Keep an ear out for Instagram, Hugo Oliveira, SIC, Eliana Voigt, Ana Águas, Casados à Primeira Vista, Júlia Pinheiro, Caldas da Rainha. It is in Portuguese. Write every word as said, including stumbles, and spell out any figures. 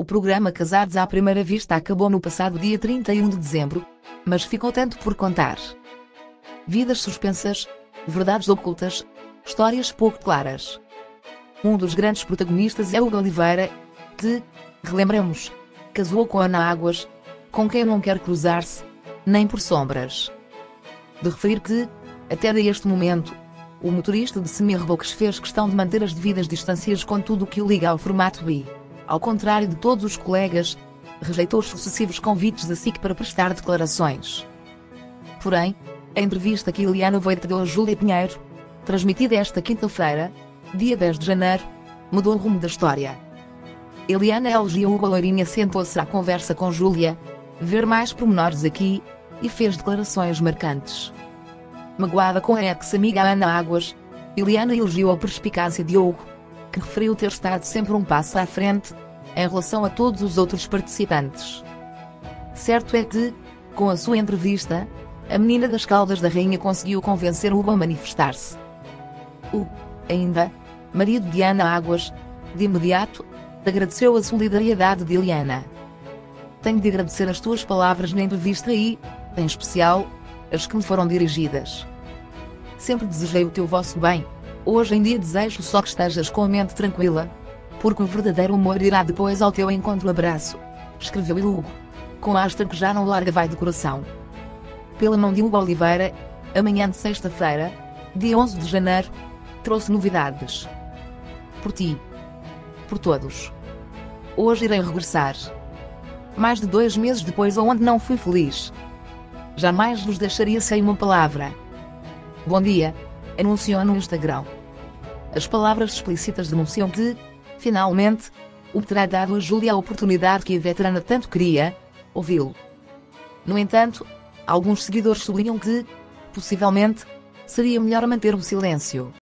O programa Casados à Primeira Vista acabou no passado dia trinta e um de dezembro, mas ficou tanto por contar. Vidas suspensas, verdades ocultas, histórias pouco claras. Um dos grandes protagonistas é Hugo Oliveira, que, relembramos, casou com Ana Águas, com quem não quer cruzar-se, nem por sombras. De referir que, até este momento, o motorista de semi-reboques fez questão de manter as devidas distâncias com tudo o que o liga ao formato bi. Ao contrário de todos os colegas, rejeitou os sucessivos convites da S I C para prestar declarações. Porém, a entrevista que Eliana Voigt deu a Júlia Pinheiro, transmitida esta quinta-feira, dia dez de janeiro, mudou o rumo da história. Eliana elogiou Hugo Oliveira, sentou-se à conversa com Júlia, ver mais pormenores aqui, e fez declarações marcantes. Magoada com a ex-amiga Ana Águas, Eliana elogiou a perspicácia de Hugo, que referiu ter estado sempre um passo à frente, em relação a todos os outros participantes. Certo é que, com a sua entrevista, a menina das Caldas da Rainha conseguiu convencer Hugo a manifestar-se. O, ainda, marido de Ana Águas, de imediato, agradeceu a solidariedade de Eliana. Tenho de agradecer as tuas palavras na entrevista e, em especial, as que me foram dirigidas. Sempre desejei o teu vosso bem. Hoje em dia desejo só que estejas com a mente tranquila, porque o verdadeiro amor irá depois ao teu encontro. Abraço, escreveu Hugo, com a hashtag que já não larga vai do coração. Pela mão de Hugo Oliveira, amanhã de sexta-feira, dia onze de janeiro, trouxe novidades. Por ti. Por todos. Hoje irei regressar. Mais de dois meses depois aonde não fui feliz. Jamais vos deixaria sem uma palavra. Bom dia. Anunciou no Instagram. As palavras explícitas denunciam que, finalmente, o terá dado a Júlia a oportunidade que a veterana tanto queria, ouvi-lo. No entanto, alguns seguidores sublinham que, possivelmente, seria melhor manter o silêncio.